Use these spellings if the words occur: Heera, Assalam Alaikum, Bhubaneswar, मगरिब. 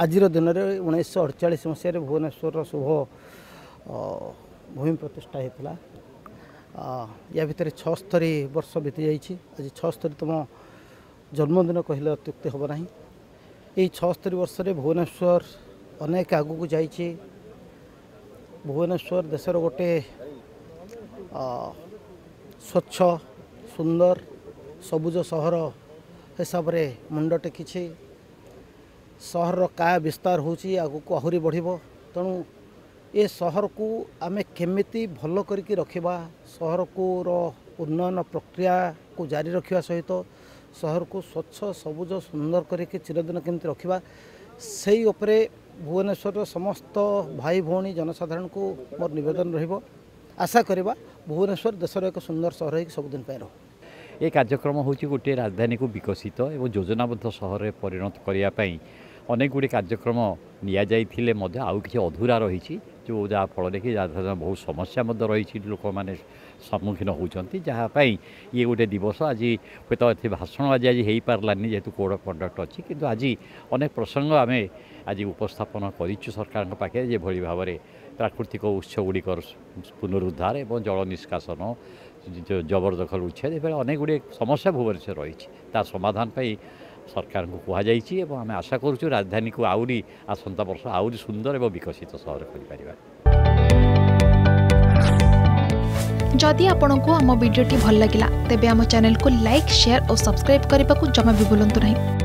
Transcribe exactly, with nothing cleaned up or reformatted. आज दिन में उन्नीस अड़चाश मसीह भुवनेश्वर शुभ भूमि प्रतिष्ठा होता या भितर छस्तरी वर्ष बीती जाइए। आज छस्तरीतम जन्मदिन कहले अत्युक्ति हम ना। ये छस्तरी वर्ष भुवनेश्वर अनेक आगू को जाइए। भुवनेश्वर देशर गोटे स्वच्छ सुंदर सबुज सहर हिसाब से मुंड टेकी सहर काय विस्तार होची आगु को आहुरी बढ़िबो। तणु ए सहर को आमे केमिति भल करिकि रखिबा, सहर को रो उन्नयन प्रक्रिया को जारी रखिबा सहित सहर को स्वच्छ सबुज सुंदर करिकि चिरदिन केमिति रखिबा सेई उपरे भुवनेश्वर समस्त भाई भौणी जनसाधारण को मोर निवेदन रहिबो। आशा करिबा भुवनेश्वर देशर एक सुंदर सहर हे सबदिन पय रहो। ये कार्यक्रम हूँ गोटे राजधानी को विकसित और योजनाबद्ध सहर में परिणत करने अनेक गुड़े कार्यक्रम नि आउ कि अधूरा रही जो जहाँफल कि बहुत समस्या रही लोक मैंने सम्मुखीन होती जहाँपाई ये गोटे दिवस आज हे तो ये भाषण आज आज हो पारानी जेहेतु कोड अफ कंडक्ट अच्छी किंतु आज अनेक प्रसंग आम आज उपस्थापन कर सरकार पाखे जो भाव में प्राकृतिक उत्स गुड़िक पुनरुद्धार एवं जल निष्कासन जबरदखल उच्छेद ये अनेक गुड़े समस्या भुवनेश्वर रही समाधान पर सरकार को कहुई और आम आशा करूँ राजधानी को आहरी आसंता वर्ष आहरी सुंदर और विकसित सहर कर। जदि आपंक आम भिडी भल लगा तेब आम चैनल को लाइक शेयर और सब्सक्राइब करने को जमा भी बुलां नहीं।